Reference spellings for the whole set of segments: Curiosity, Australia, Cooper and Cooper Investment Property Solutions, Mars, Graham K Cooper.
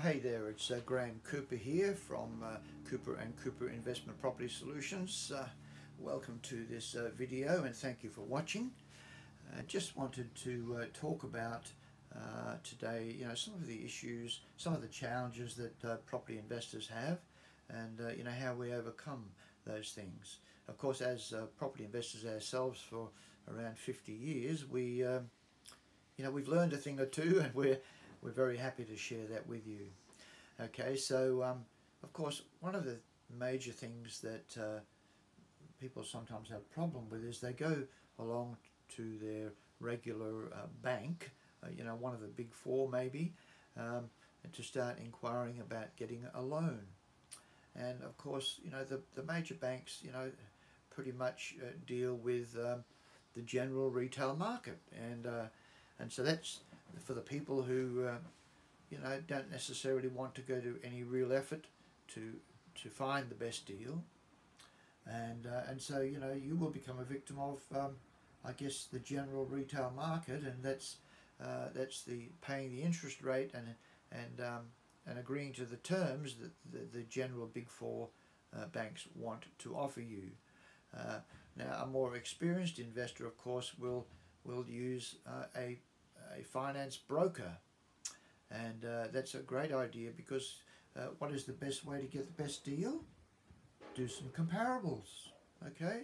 Hey there, it's Graham Cooper here from Cooper and Cooper Investment Property Solutions. Welcome to this video and thank you for watching. I just wanted to talk about today, some of the issues, some of the challenges that property investors have, and how we overcome those things. Of course, as property investors ourselves for around 50 years, we we've learned a thing or two, and we're very happy to share that with you. Okay, so of course, one of the major things that people sometimes have a problem with is they go along to their regular bank, one of the big four maybe, to start inquiring about getting a loan. And of course, the major banks, pretty much deal with the general retail market, and so that's for the people who don't necessarily want to go to any real effort to find the best deal, and so you will become a victim of I guess the general retail market, and that's the paying the interest rate and agreeing to the terms that the general big four banks want to offer you. Now, a more experienced investor, of course, will use a finance broker, and that's a great idea, because what is the best way to get the best deal? Do some comparables. Okay,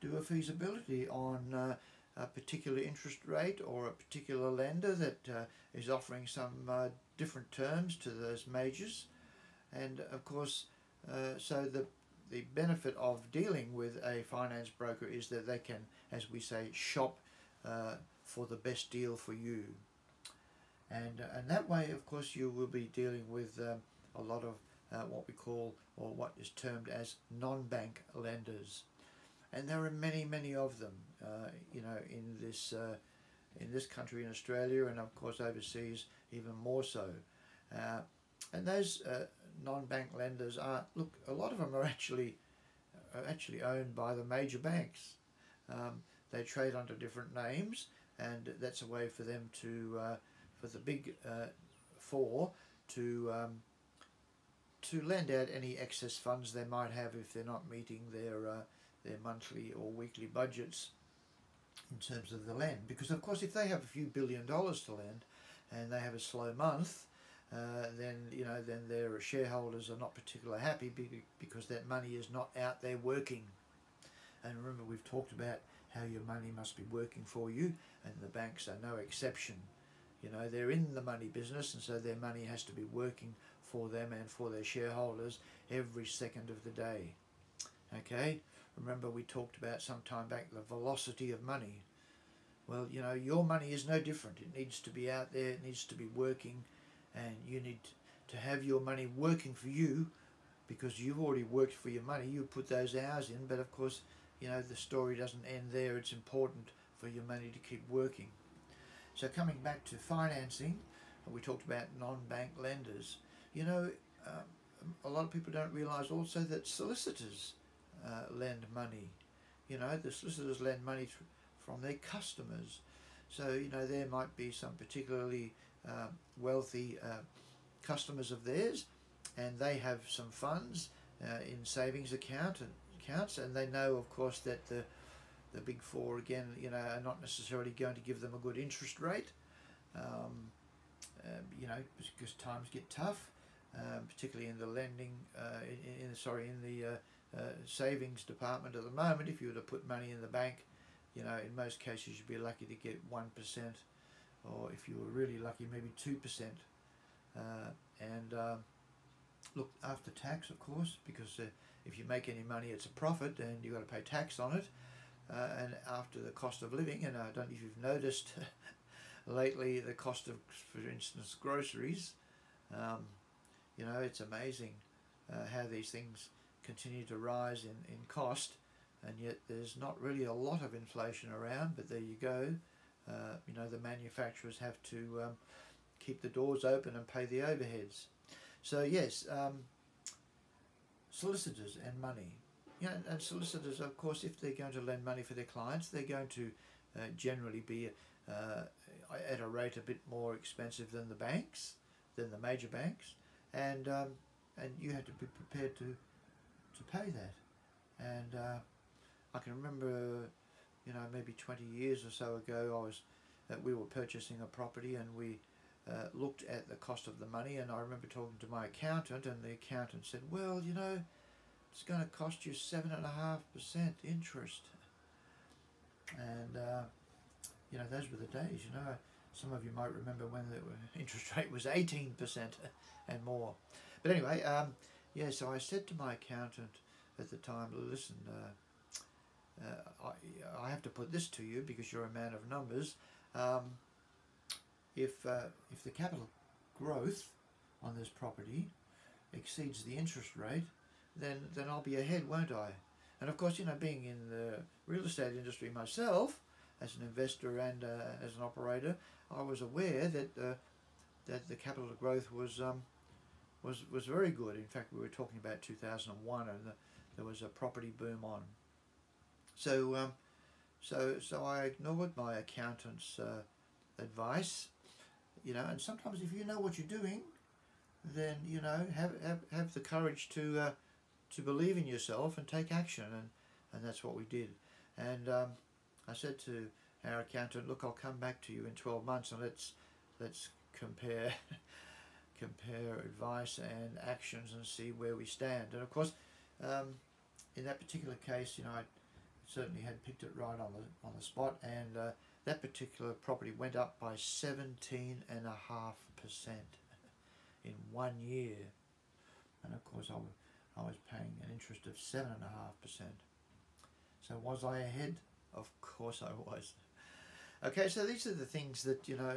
do a feasibility on a particular interest rate or a particular lender that is offering some different terms to those majors. And of course, so the benefit of dealing with a finance broker is that they can, as we say, shop for the best deal for you, and that way, of course, you will be dealing with a lot of what we call, or what is termed as, non-bank lenders, and there are many of them, in this country, in Australia, and of course overseas even more so. And those non-bank lenders are, look, a lot of them are actually owned by the major banks. They trade under different names, and that's a way for them to, for the big four, to lend out any excess funds they might have if they're not meeting their monthly or weekly budgets in terms of the lend. Because of course, if they have a few $billion to lend, and they have a slow month, then then their shareholders are not particularly happy, because that money is not out there working. And remember, we've talked about how your money must be working for you, and the banks are no exception. They're in the money business, and so their money has to be working for them and for their shareholders every second of the day. Okay, remember we talked about some time back the velocity of money. Well, your money is no different. It needs to be out there, it needs to be working, and you need to have your money working for you, because you've already worked for your money, you put those hours in. But of course, the story doesn't end there. It's important for your money to keep working. So coming back to financing, we talked about non-bank lenders. A lot of people don't realise also that solicitors lend money. The solicitors lend money from their customers. So there might be some particularly wealthy customers of theirs, and they have some funds in savings account and accounts, and they know, of course, that the big four, again, are not necessarily going to give them a good interest rate, because times get tough, particularly in the lending, in the savings department at the moment. If you were to put money in the bank, in most cases you'd be lucky to get 1%, or if you were really lucky, maybe 2%. Look, after tax, of course, because if you make any money, it's a profit, and you've got to pay tax on it, and after the cost of living. And I don't know if you've noticed lately the cost of, for instance, groceries. It's amazing how these things continue to rise in cost, and yet there's not really a lot of inflation around. But there you go. The manufacturers have to keep the doors open and pay the overheads. So yes, solicitors and money. And solicitors, of course, if they're going to lend money for their clients, they're going to generally be at a rate a bit more expensive than the banks. than the major banks, and you had to be prepared to pay that. And I can remember, you know, maybe 20 years or so ago, we were purchasing a property, and we looked at the cost of the money, and I remember talking to my accountant, and the accountant said, well, you know, it's going to cost you 7.5% interest. And you know, those were the days. You know, some of you might remember when the interest rate was 18% and more. But anyway, yeah, so I said to my accountant at the time, listen, I have to put this to you because you're a man of numbers. If the capital growth on this property exceeds the interest rate, then I'll be ahead, won't I? And of course, you know, being in the real estate industry myself, as an investor and as an operator, I was aware that the capital growth was very good. In fact, we were talking about 2001, and there was a property boom on. So so I ignored my accountant's advice, you know. And sometimes, if you know what you're doing, then, you know, have the courage to believe in yourself and take action, and that's what we did. And I said to our accountant, look, I'll come back to you in 12 months and let's compare advice and actions and see where we stand. And of course, in that particular case, you know, I certainly had picked it right on the spot, and that particular property went up by 17.5% in 1 year, and of course I was paying an interest of 7.5%. So was I ahead? Of course I was. Okay, so these are the things that, you know,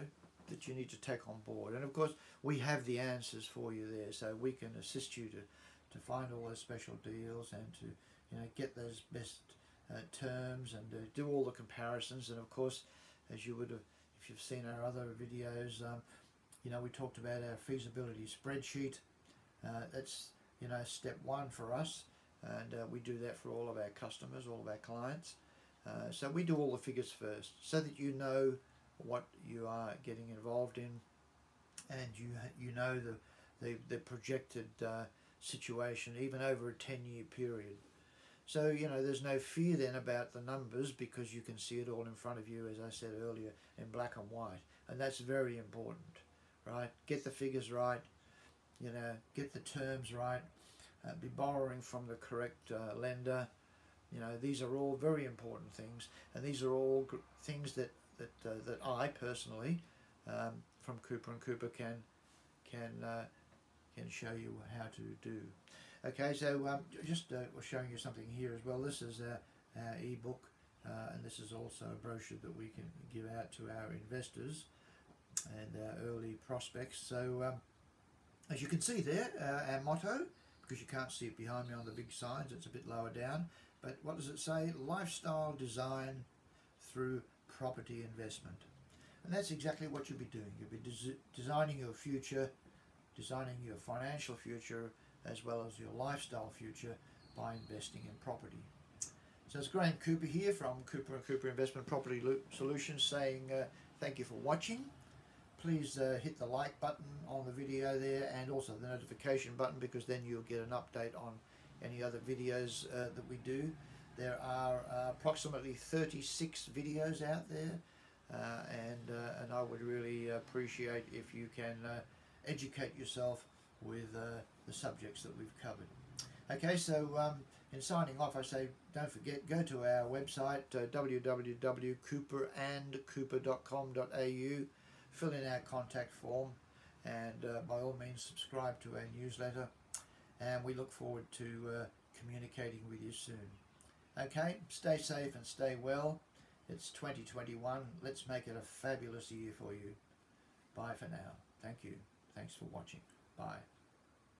that you need to take on board. And of course, we have the answers for you there, so we can assist you to find all those special deals, and to, you know, get those best terms, and do all the comparisons. And of course, as you would have, if you've seen our other videos, you know, we talked about our feasibility spreadsheet. That's, you know, step one for us, and we do that for all of our customers, all of our clients. So we do all the figures first, so that you know what you are getting involved in, and you know the projected situation, even over a 10-year period. So, you know, there's no fear then about the numbers, because you can see it all in front of you, as I said earlier, in black and white, and that's very important, right? Get the figures right. You know, get the terms right, be borrowing from the correct lender. You know, these are all very important things, and these are all things that I personally, from Cooper and Cooper, can show you how to do. Okay, so just we're showing you something here as well. This is our ebook, and this is also a brochure that we can give out to our investors and our early prospects. So. As you can see there, our motto, because you can't see it behind me on the big signs, it's a bit lower down, but what does it say? Lifestyle design through property investment. And that's exactly what you'll be doing. You'll be designing your future, designing your financial future, as well as your lifestyle future, by investing in property. So it's Graham Cooper here from Cooper and Cooper Investment Property Solutions, saying thank you for watching. Please hit the like button on the video there, and also the notification button, because then you'll get an update on any other videos that we do. There are approximately 36 videos out there, and I would really appreciate if you can educate yourself with the subjects that we've covered. Okay, so in signing off, I say don't forget, go to our website, www.cooperandcooper.com.au. Fill in our contact form, and by all means subscribe to our newsletter, and we look forward to communicating with you soon. Okay, stay safe and stay well. It's 2021. Let's make it a fabulous year for you. Bye for now. Thank you. Thanks for watching. Bye.